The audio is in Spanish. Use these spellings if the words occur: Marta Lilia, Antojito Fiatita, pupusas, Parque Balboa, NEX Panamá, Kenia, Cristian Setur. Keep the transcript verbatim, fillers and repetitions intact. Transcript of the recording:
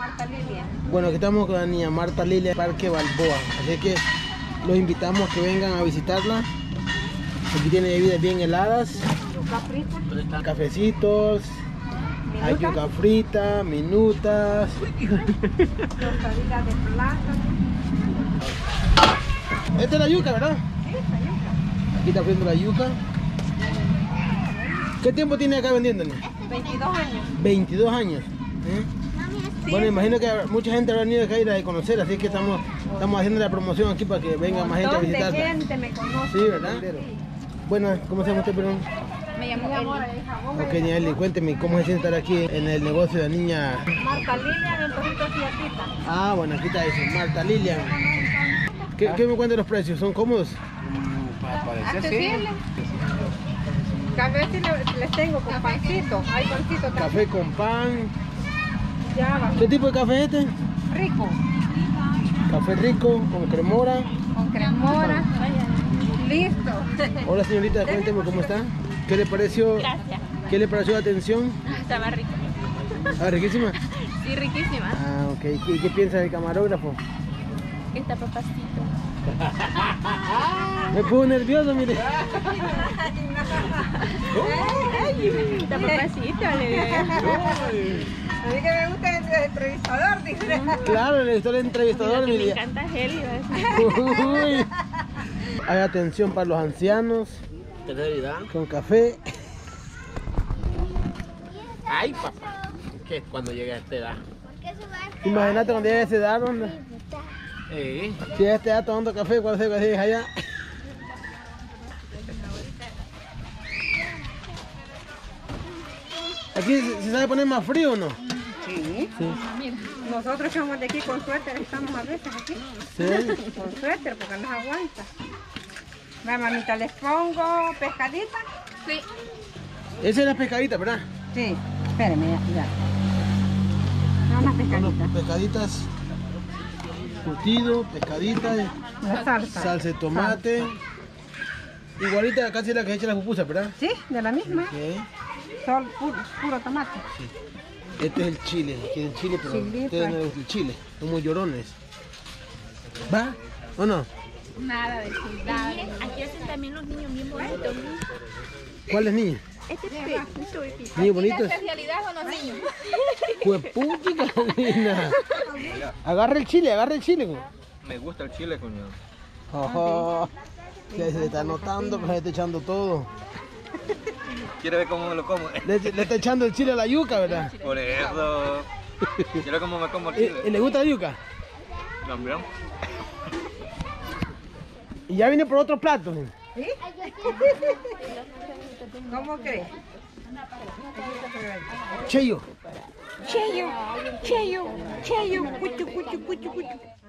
Marta Lilia. Bueno, aquí estamos con la niña Marta Lilia, Parque Balboa. Así que los invitamos a que vengan a visitarla. Aquí tiene bebidas bien heladas, cafecitos, minutas. Hay yuca frita, minutas, tostaditas de plátano. Esta es la yuca, ¿verdad? Sí, esta yuca. Aquí está friendo la yuca. ¿Qué tiempo tiene acá vendiéndole? veintidós años. veintidós años. ¿Eh? Bueno, imagino que mucha gente habrá venido acá a ir a conocer, así que estamos, estamos haciendo la promoción aquí para que venga más gente a visitar. Mucha gente me conoce. Sí, ¿verdad? Sí. Bueno, ¿cómo se llama usted, perdón? Me llamo Kenia. Ok, Eli, cuénteme, ¿cómo se siente estar aquí en el negocio de la niña Marta Lilia de Antojito Fiatita? Ah, bueno, aquí está eso, Marta Lilia. ¿Qué, qué me cuentan los precios? ¿Son cómodos? Para parecer, sí. Café sí les tengo con pancito, hay pancito también. Café con pan. ¿Qué tipo de café es este? Rico. Café rico, con cremora. Con cremora. Listo. Hola señorita, cuénteme cómo está. ¿Qué le pareció? Gracias. ¿Qué le pareció la atención? Estaba rica. ¿Ah, riquísima? Sí, riquísima. Ah, ok. ¿Y qué, qué piensa del camarógrafo? Que está papacito. Me puso nervioso, mire. Está papacito, le digo. A mí que me gusta el entrevistador, dice. Claro, le gustó el entrevistador. Me encanta Helio. Uy. Hay atención para los ancianos. Con café. Ay, papá. ¿Qué cuando llega a esta edad? Imagínate cuando llega a esa edad, ¿dónde? Sí. Si a esta edad tomando café, ¿cuál se va a decir allá? ¿Aquí se sabe poner más frío o no? Sí. Sí. Mira, nosotros que vamos de aquí con suéter estamos a veces aquí. Sí. Con suéter porque nos aguanta. La mamita, ¿les pongo pescadita? Sí. Esa es la pescadita, ¿verdad? Sí. Espérenme, ya. No, las pescaditas. Bueno, pescaditas, curtido, pescaditas, la salsa. Salsa de tomate. Salsa. Igualita casi la que echa las pupusas, ¿verdad? Sí, de la misma. Okay. Sol, puro, puro tomate. Sí. Este es el chile, aquí es el chile, pero Chilito. Ustedes no les gusta el chile, son muy llorones. ¿Va o no? Nada de chile. Miren, aquí hacen también los niños bien bonitos. ¿Cuáles niños? Este es pepito, pepito. ¿Niños bonitos? ¿La especialidad son los niños? Cuepúchica. Agarra el chile, agarra el chile. Me gusta el chile, coño. Oh, se, se está notando, pero se está echando todo. ¿Quiere ver cómo me lo como? Le, le está echando el chile a la yuca, ¿verdad? Por eso. Quiero ver cómo me como el chile. ¿Y, ¿y le gusta la yuca? También. ¿Y ya viene por otro plato? ¿Sí? ¿Cómo crees? Cheyo. Cheyo. Cheyo. Cheyo. Cuchu, cuchu, cuchu, cuchu.